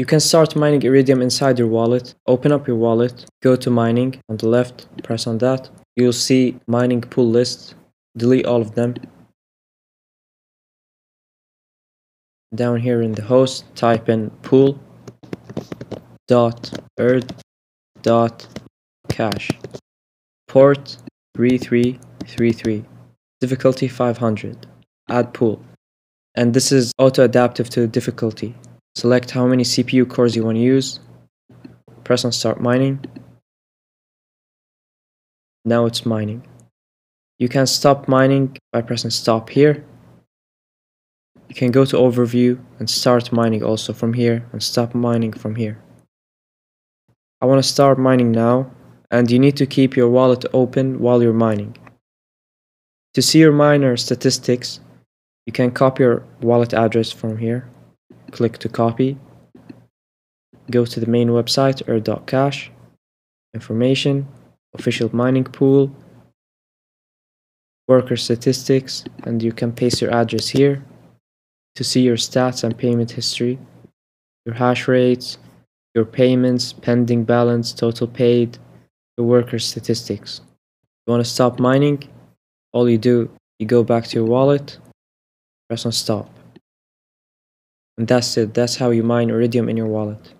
You can start mining Iridium inside your wallet. Open up your wallet, go to mining on the left, press on that. You'll see mining pool list. Delete all of them. Down here in the host, type in pool.ird.cash. Port 3333. Difficulty 500. Add pool. And this is auto-adaptive to difficulty. Select how many CPU cores you want to use. Press on start mining. Now it's mining. You can stop mining by pressing stop here. You can go to overview and start mining also from here, and stop mining from here. I want to start mining now, and you need to keep your wallet open while you're mining. To see your miner statistics, you can copy your wallet address from here. Click to copy. Go to the main website, ird.cash, information, official mining pool, worker statistics, and you can paste your address here to see your stats and payment history, your hash rates, your payments, pending balance, total paid, your worker statistics. If you want to stop mining, all you do, you go back to your wallet, press on stop. And that's it. That's how you mine Iridium in your wallet.